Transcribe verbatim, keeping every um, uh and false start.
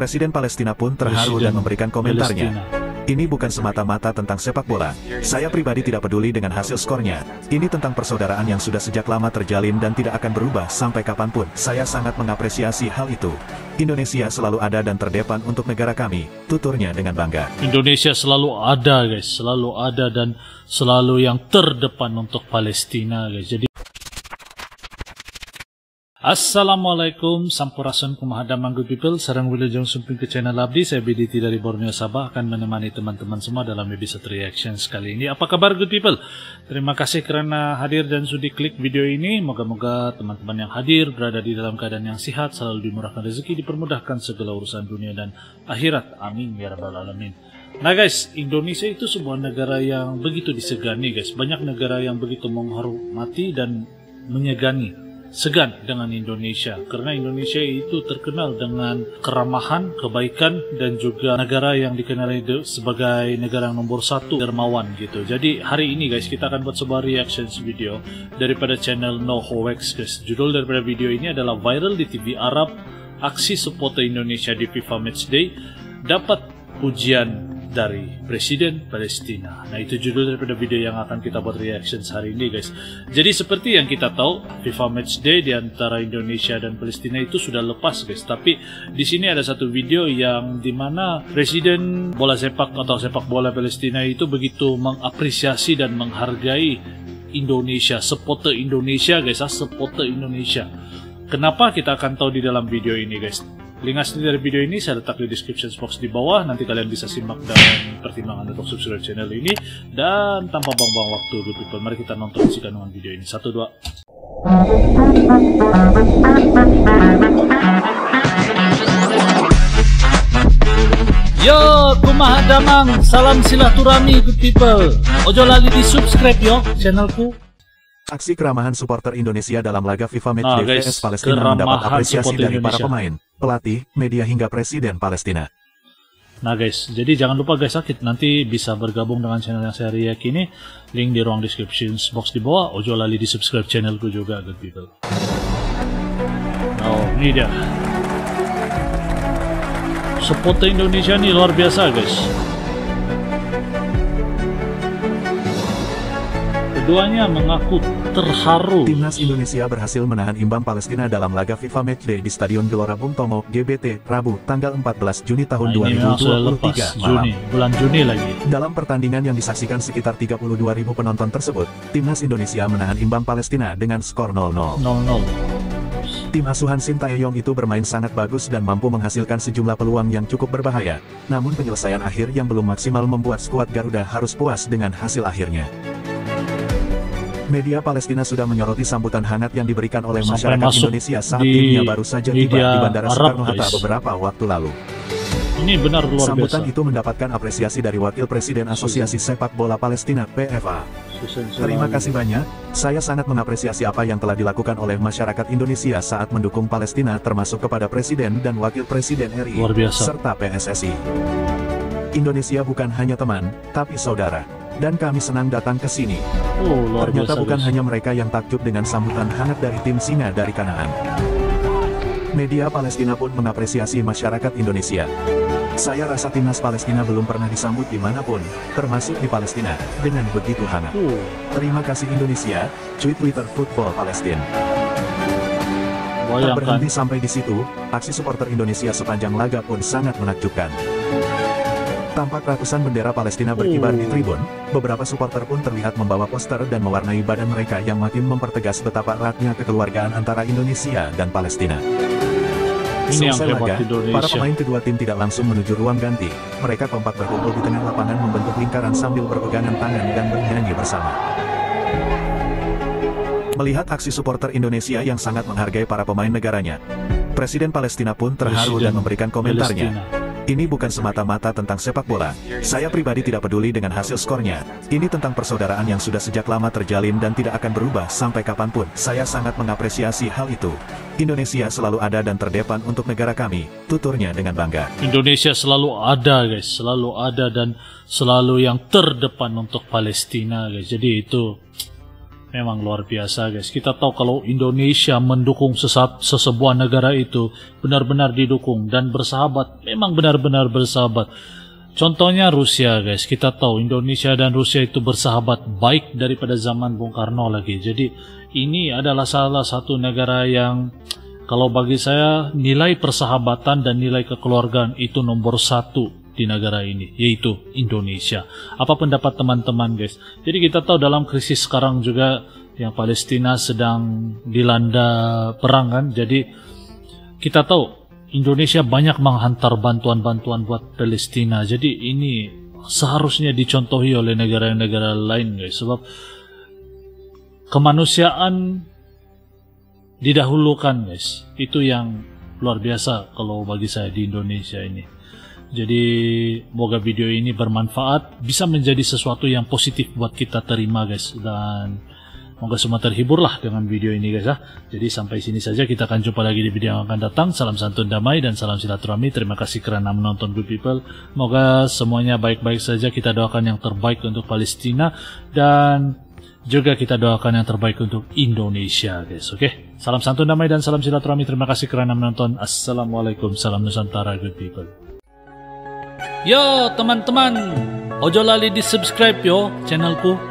Presiden Palestina pun terharu Presiden dan memberikan komentarnya. Palestina. Ini bukan semata-mata tentang sepak bola. Saya pribadi tidak peduli dengan hasil skornya. Ini tentang persaudaraan yang sudah sejak lama terjalin dan tidak akan berubah sampai kapanpun. Saya sangat mengapresiasi hal itu. Indonesia selalu ada dan terdepan untuk negara kami, tuturnya dengan bangga. Indonesia selalu ada, guys. Selalu ada dan selalu yang terdepan untuk Palestina, guys. Jadi Assalamualaikum, sampurasun kumahadamang good people, sarang wilujeng sumping ke channel Abdi, saya B D T dari Borneo Sabah akan menemani teman-teman semua dalam episode reaction kali ini. Apa kabar good people? Terima kasih karena hadir dan sudi klik video ini, moga-moga teman-teman yang hadir berada di dalam keadaan yang sehat, selalu dimurahkan rezeki, dipermudahkan segala urusan dunia dan akhirat, amin ya rabbal alamin. Nah guys, Indonesia itu sebuah negara yang begitu disegani guys, banyak negara yang begitu menghormati dan menyegani. Segan dengan Indonesia karena Indonesia itu terkenal dengan keramahan, kebaikan dan juga negara yang dikenal sebagai negara nomor satu dermawan gitu. Jadi hari ini guys kita akan buat sebuah reaction video daripada channel No Hoax guys. Judul daripada video ini adalah viral di T V Arab aksi supporter Indonesia di FIFA Matchday dapat pujian dari Presiden Palestina. Nah itu judul daripada video yang akan kita buat reaction hari ini guys. Jadi seperti yang kita tahu FIFA Matchday di antara Indonesia dan Palestina itu sudah lepas guys. Tapi di sini ada satu video yang dimana Presiden bola sepak atau sepak bola Palestina itu begitu mengapresiasi dan menghargai Indonesia, supporter Indonesia guys, supporter Indonesia. Kenapa kita akan tahu di dalam video ini guys? Link asli dari video ini saya letak di description box di bawah. Nanti kalian bisa simak dan pertimbangan untuk subscribe channel ini. Dan tanpa buang-buang waktu, good people, mari kita nonton isi kandungan video ini. Satu, dua. Yo, kumaha damang, salam silaturahmi, good people. Ojo lali di subscribe yo channelku. Aksi keramahan supporter Indonesia dalam laga FIFA Matchday nah, versus Palestina mendapat apresiasi dari Indonesia. Para pemain, pelatih, media hingga Presiden Palestina. Nah guys, jadi jangan lupa guys sakit nanti bisa bergabung dengan channel yang saya yakini. Link di ruang description box di bawah. Ojo lali di subscribe channelku juga, good people. Oh, ini dia. Supporter Indonesia nih luar biasa guys. Keduanya mengaku terharu. Timnas Indonesia berhasil menahan imbang Palestina dalam laga FIFA Matchday di Stadion Gelora Bung Tomo, G B T, Rabu, tanggal empat belas Juni tahun nah, dua ribu dua puluh tiga malam. Juni, bulan Juni lagi. Dalam pertandingan yang disaksikan sekitar tiga puluh dua ribu penonton tersebut, Timnas Indonesia menahan imbang Palestina dengan skor nol nol. Tim asuhan Shin Tae-yong itu bermain sangat bagus dan mampu menghasilkan sejumlah peluang yang cukup berbahaya. Namun penyelesaian akhir yang belum maksimal membuat skuad Garuda harus puas dengan hasil akhirnya. Media Palestina sudah menyoroti sambutan hangat yang diberikan oleh sampai masyarakat Indonesia saat di, timnya baru saja tiba di Bandara Soekarno-Hatta beberapa waktu lalu. Ini benar luar sambutan biasa. Itu mendapatkan apresiasi dari Wakil Presiden Asosiasi Sepak Bola Palestina P F A. Terima kasih banyak, saya sangat mengapresiasi apa yang telah dilakukan oleh masyarakat Indonesia saat mendukung Palestina termasuk kepada Presiden dan Wakil Presiden R I serta P S S I. Indonesia bukan hanya teman, tapi saudara. Dan kami senang datang ke sini. Oh, ternyata biasa, bukan biasa. Hanya mereka yang takjub dengan sambutan hangat dari tim Singa dari Kanaan. Media Palestina pun mengapresiasi masyarakat Indonesia. Saya rasa timnas Palestina belum pernah disambut dimanapun, termasuk di Palestina, dengan begitu hangat. Oh. Terima kasih Indonesia, tweet Twitter Football Palestina. Tak berhenti sampai di situ, aksi supporter Indonesia sepanjang laga pun sangat menakjubkan. Tampak ratusan bendera Palestina berkibar di tribun, beberapa supporter pun terlihat membawa poster dan mewarnai badan mereka yang makin mempertegas betapa eratnya kekeluargaan antara Indonesia dan Palestina. Selesai laga, para pemain kedua tim tidak langsung menuju ruang ganti, mereka keempat berkumpul di tengah lapangan membentuk lingkaran sambil berpegangan tangan dan bernyanyi bersama. Melihat aksi supporter Indonesia yang sangat menghargai para pemain negaranya, Presiden Palestina pun terharu Presiden dan memberikan komentarnya. Palestina. Ini bukan semata-mata tentang sepak bola. Saya pribadi tidak peduli dengan hasil skornya. Ini tentang persaudaraan yang sudah sejak lama terjalin dan tidak akan berubah sampai kapanpun. Saya sangat mengapresiasi hal itu. Indonesia selalu ada dan terdepan untuk negara kami, tuturnya dengan bangga. Indonesia selalu ada guys, selalu ada dan selalu yang terdepan untuk Palestina guys. Jadi itu Memang luar biasa, guys. Kita tahu kalau Indonesia mendukung sesat, sesebuah negara itu benar-benar didukung dan bersahabat. Memang benar-benar bersahabat. Contohnya Rusia, guys. Kita tahu Indonesia dan Rusia itu bersahabat baik daripada zaman Bung Karno lagi. Jadi ini adalah salah satu negara yang kalau bagi saya nilai persahabatan dan nilai kekeluargaan itu nomor satu di negara ini, yaitu Indonesia. Apa pendapat teman-teman, guys? Jadi kita tahu dalam krisis sekarang juga yang Palestina sedang dilanda perang, kan? Jadi kita tahu Indonesia banyak menghantar bantuan-bantuan buat Palestina. Jadi ini seharusnya dicontohi oleh negara-negara lain, guys, sebab kemanusiaan didahulukan, guys. Itu yang luar biasa kalau bagi saya di Indonesia ini. Jadi, semoga video ini bermanfaat, bisa menjadi sesuatu yang positif buat kita terima, guys. Dan semoga semua terhiburlah dengan video ini, guys. Ya. Jadi, sampai sini saja, kita akan jumpa lagi di video yang akan datang. Salam santun damai dan salam silaturahmi. Terima kasih kerana menonton, good people. Semoga semuanya baik-baik saja. Kita doakan yang terbaik untuk Palestina dan juga kita doakan yang terbaik untuk Indonesia, guys. Oke, okay? Salam santun damai dan salam silaturahmi. Terima kasih kerana menonton. Assalamualaikum, salam Nusantara, good people. Yo teman-teman, ojo lali di subscribe yo channelku.